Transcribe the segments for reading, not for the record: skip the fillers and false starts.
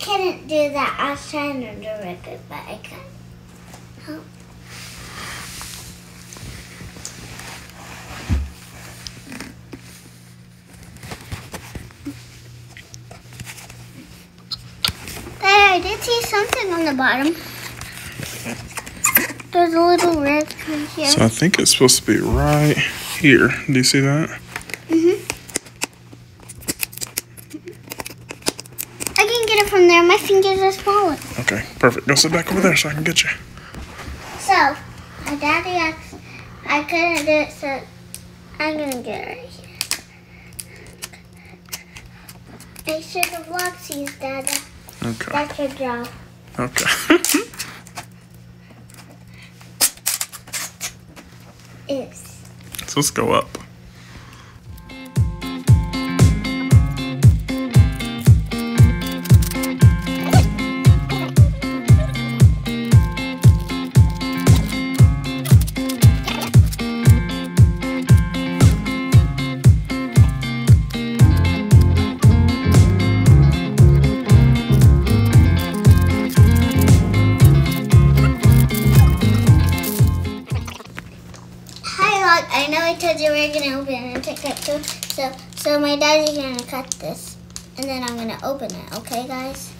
couldn't do that. I was trying to do it, but I couldn't help. There, I did see something on the bottom. There's a little red right here. So I think it's supposed to be right here. Do you see that? I can get it from there. My fingers are smaller. Okay, perfect. Go sit back over there so I can get you. So, my daddy asked, I couldn't do it, so I'm going to get it right here. I should have vlogged these, Daddy. Okay. That's your job. Okay. Oops. So let's go up. I know I told you we were going to open it and take that too. So my daddy's going to cut this, and then I'm going to open it, okay, guys?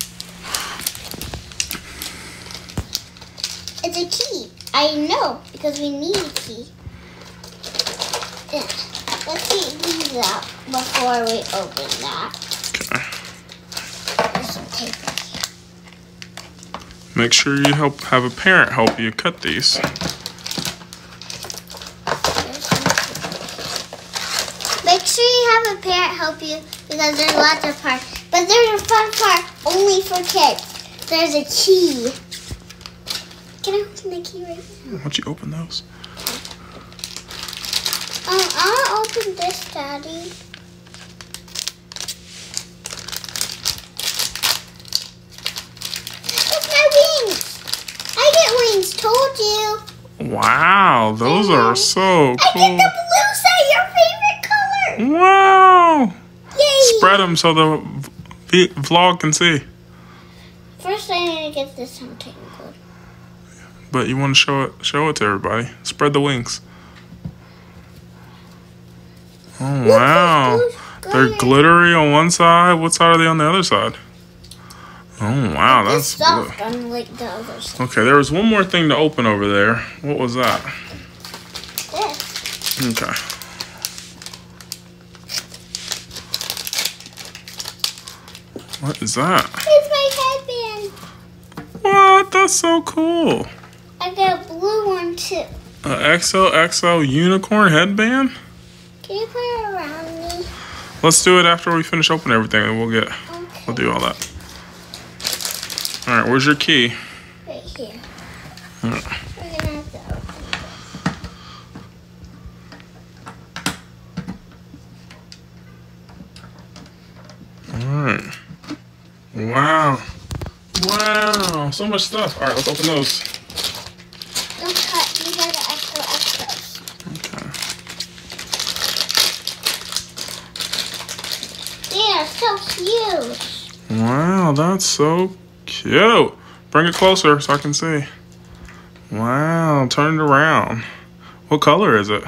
It's a key. I know, because we need a key. Yeah. Let's take these out before we open that. There's some tape here. Make sure you have a parent help you cut these. Make sure you have a parent help you, because there's lots of parts. But there's a fun part only for kids. There's a key. Can I open the key right now? Why don't you open those? I'll open this, Daddy. Look, my wings! I get wings, told you. Wow, those are so cool. I get the blue side, your favorite. Wow! Yay. Spread them so the vlog can see. First, I need to get this untangled. But you want to show it to everybody. Spread the wings. Oh, look, wow! They're glittery on one side. What side are they on the other side? Oh wow, that's soft on, like, the other side. Okay, there was one more thing to open over there. What was that? This. Okay. What is that? It's my headband. What? That's so cool. I got a blue one too. A XOXO unicorn headband? Can you put it around me? Let's do it after we finish opening everything, and we'll do all that. All right, where's your key? Right here. All right. We're gonna have to open it. All right. Wow. Wow. So much stuff. All right, let's open those. Don't cut. You gotta XOXOs. Okay. They are so huge. Wow, that's so cute. Bring it closer so I can see. Wow, turn it around. What color is it?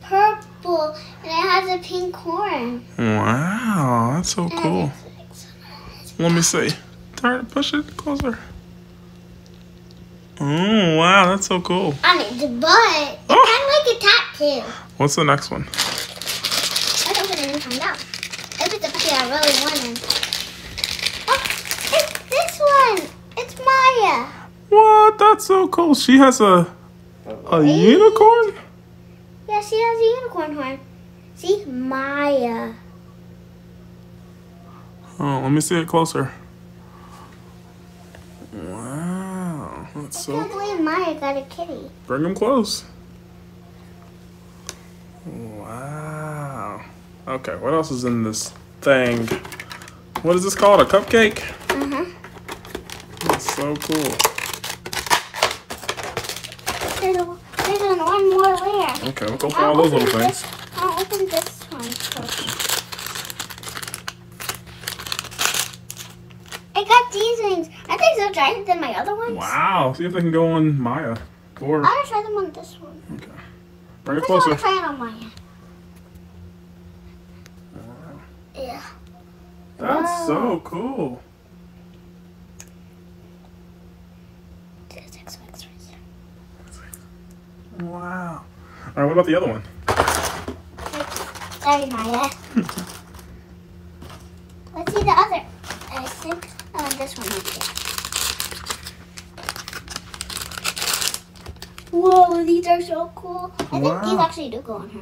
Purple, and it has a pink horn. Wow, that's so cool. Let me see. Push it closer. Oh, wow. That's so cool. On its butt. It's kind of like a tattoo. What's the next one? Let's open it and find out. If it's a tattoo, I really wanted. Oh, it's this one. It's Maya. What? That's so cool. She has a unicorn? Yeah, she has a unicorn horn. See? Maya. Oh, let me see it closer. Wow. That's so cool. I can't believe Maya got a kitty. Bring them close. Wow. Okay, what else is in this thing? What is this called? A cupcake? Uh-huh. That's so cool. There's one more layer. Okay, we'll go for all those little things. I'll open this one first. I I got these things. I think they're giant than my other ones. Wow. See if they can go on Maya. Or I'm going to try them on this one. Okay. Bring it closer. I'm going to try it on Maya. Yeah. That's so cool. Wow. Alright, what about the other one? Sorry, Maya. Let's see the other. I think this one might be. Whoa, these are so cool. I think these actually do go on her.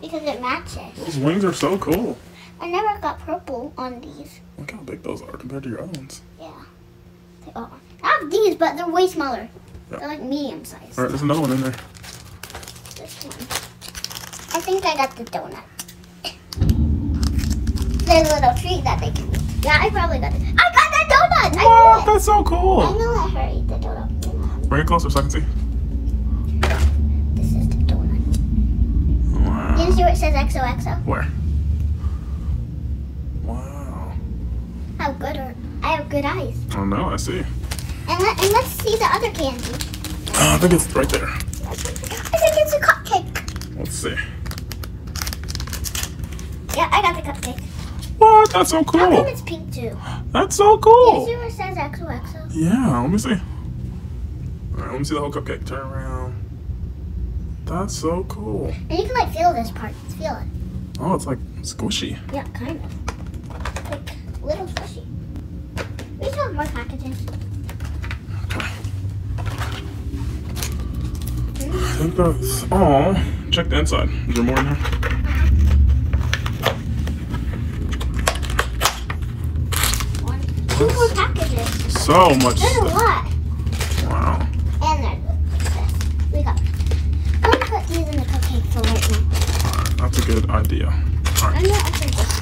Because it matches. Those wings are so cool. I never got purple on these. Look how big those are compared to your other ones. Yeah. They are. I have these, but they're way smaller. Yep. They're like medium sized. Alright, there's another one in there. This one. I think I got the donut. There's a little treat that they can eat. Yeah, I probably got it. I got that donut! Wow, that's so cool! I'm gonna let her eat the donut. Bring it closer so I can see. This is the donut. Wow. Did you see where it says XOXO? Where? Wow. How good are I have good eyes. Oh no, I see. And let's see the other candy. I think it's right there. I think it's a cupcake. Let's see. Yeah, I got the cupcake. What? That's so cool. I think it's pink too. That's so cool. Did you see where it says XOXO? Yeah, let me see. Alright, let me see the whole cupcake. Turn around. That's so cool. And you can like feel this part. Feel it. Oh, it's like squishy. Yeah, kind of. Like a little squishy. We still have more packages. I think that's all. Check the inside. Is there more in here? Two more packages. So much stuff. There's a lot. Wow. And there's this. We got. I'm going to put these in the cupcake for right now. Alright, that's a good idea. Alright. I'm going to open this.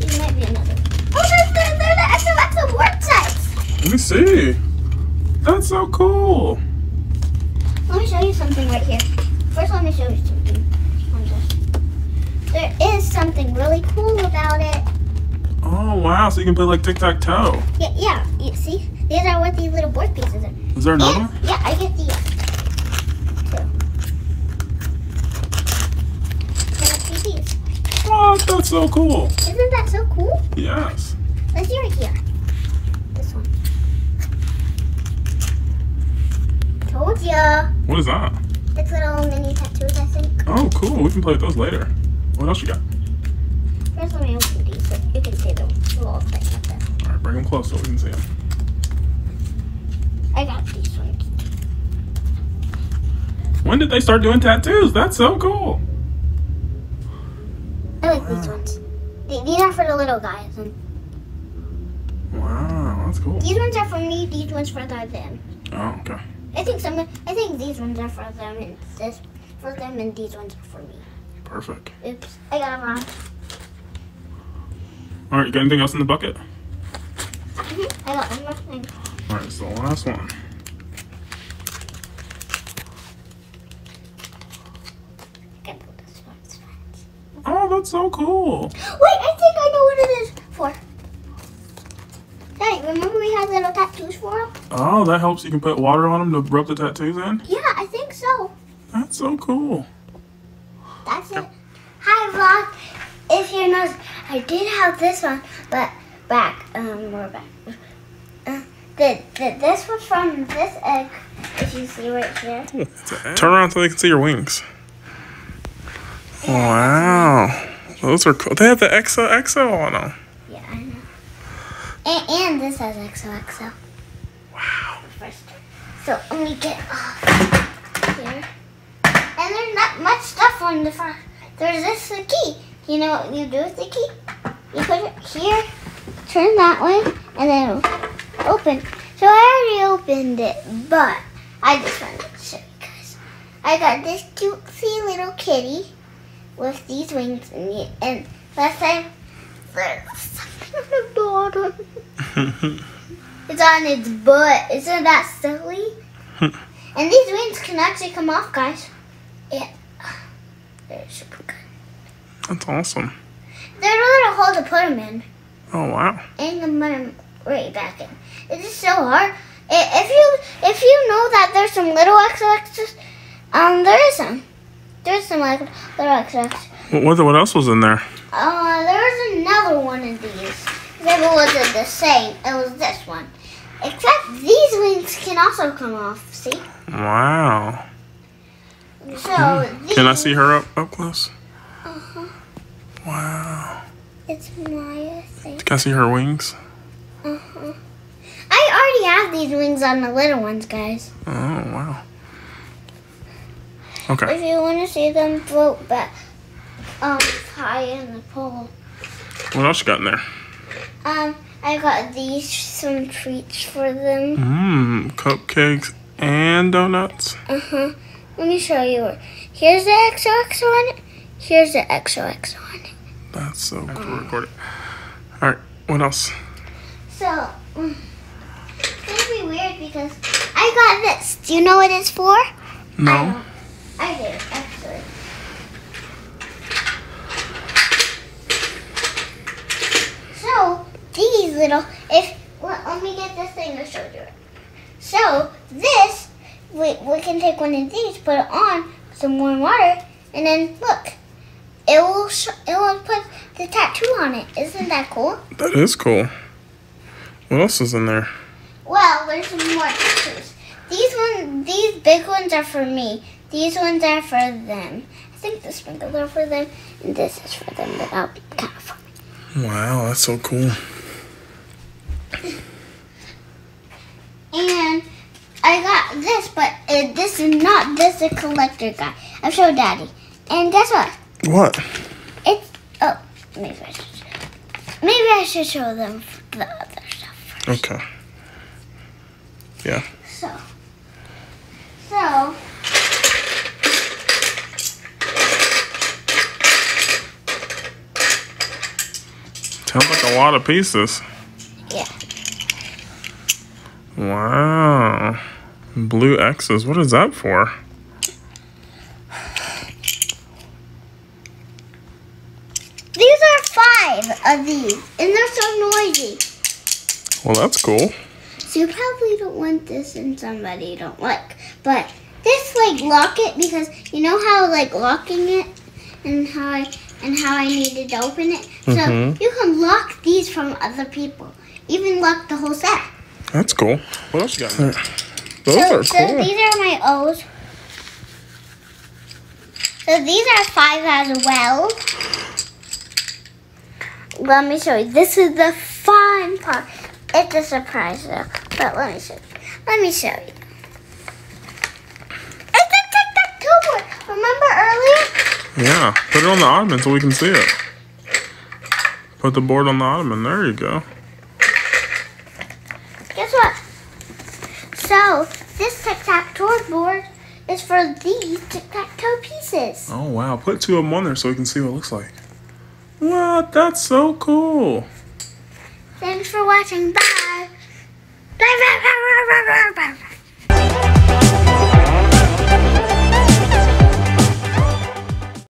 These might be another one. Oh, they're the XOXO board size. Let me see. That's so cool. Let me show you something right here. First, let me show you something on this. There is something really cool about it. Oh, wow. So you can play like tic-tac-toe. Yeah. You see? These are what these little board pieces are. Is there another one? Yeah, I get these too. And these. Oh, that's so cool. Isn't that so cool? Yes. Let's see right here. Told ya. What is that? It's little mini tattoos, I think. Oh, cool. We can play with those later. What else you got? First, let me open these so you can see the little thing like that. Alright, bring them close so we can see them. I got these ones. When did they start doing tattoos? That's so cool. I like these ones. These are for the little guys. Wow, that's cool. These ones are for me, these ones for them. Oh, okay. I think these ones are for them and this for them and these ones are for me. Perfect. Oops, I got it wrong. Alright, you got anything else in the bucket? I got one more thing. Alright, so last one. I can put this one. It's fine. Oh, that's so cool. Wait, I think I know what it is for. Hey, remember we had little tattoos for them? Oh, that helps. You can put water on them to rub the tattoos in? Yeah, I think so. That's so cool. That's it. Hi, vlog. If you notice, I did have this one, but this was from this egg, if you see right here. Turn around so they can see your wings. Yeah. Wow. Those are cool. They have the XOXO on them. Yeah, I know. And this has XOXO. Wow. First. So let me get off here. And there's not much stuff on the front. There's the key. You know what you do with the key? You put it here, turn that way, and then it'll open. So I already opened it, but I just wanted to show you guys. I got this cutesy little kitty with these wings in it. And last time, there's something on the bottom. It's on its butt. Isn't that silly? And these wings can actually come off, guys. Yeah. They're super good. That's awesome. There's a little hole to put them in. Oh, wow. And you can put them right back in. This is so hard. If you know that there's some little extra, there is some. There's some like little extra. What else was in there? There was another one of these. It wasn't the same. It was this one. Except these wings can also come off. See? Wow. So these... Can I see her up close? Uh-huh. Wow. It's my thing. Can I see her wings? Uh-huh. I already have these wings on the little ones, guys. Oh, wow. Okay. If you want to see them float back high in the pool. What else you got in there? I got these, some treats for them. Cupcakes and donuts. Uh-huh. Let me show you. Here's the XOX on it. Here's the XOX on it. That's so cool. Record it. All right. What else? So, it's going to be weird because I got this. Do you know what it's for? No. I do, actually. So, these little, let me get this thing to show you. So, this, we can take one of these, put it on some warm water, and then look, it will put the tattoo on it. Isn't that cool? That is cool. What else is in there? Well, there's some more tattoos. These big ones are for me. These ones are for them. I think the sprinkles are for them, and this is for them, but that'll be kind of fun. Wow, that's so cool. And I got this, but this is not this a collector guy. I'll show Daddy. And guess what? What? It's maybe I should show them the other stuff first. Okay. Yeah. So. Sounds like a lot of pieces. Yeah. Wow. Blue X's. What is that for? These are 5 of these, and they're so noisy. Well, that's cool. So you probably don't want this, and somebody you don't like. But this, like, lock it, because you know how, like, locking it and how I needed to open it. So you can lock these from other people. Even lock the whole set. That's cool. What else you got in there? Those are cool. These are my O's. So these are 5 as well. Let me show you. This is the fun part. It's a surprise though. But let me show you. It's a tic-tac-toe board. Remember earlier? Yeah, put it on the ottoman so we can see it. Put the board on the ottoman. There you go. Guess what? So, this tic-tac-toe board is for these tic-tac-toe pieces. Oh, wow. Put 2 of them on there so we can see what it looks like. What? That's so cool. Thanks for watching. Bye. Bye, bye, bye, bye, bye, bye, bye.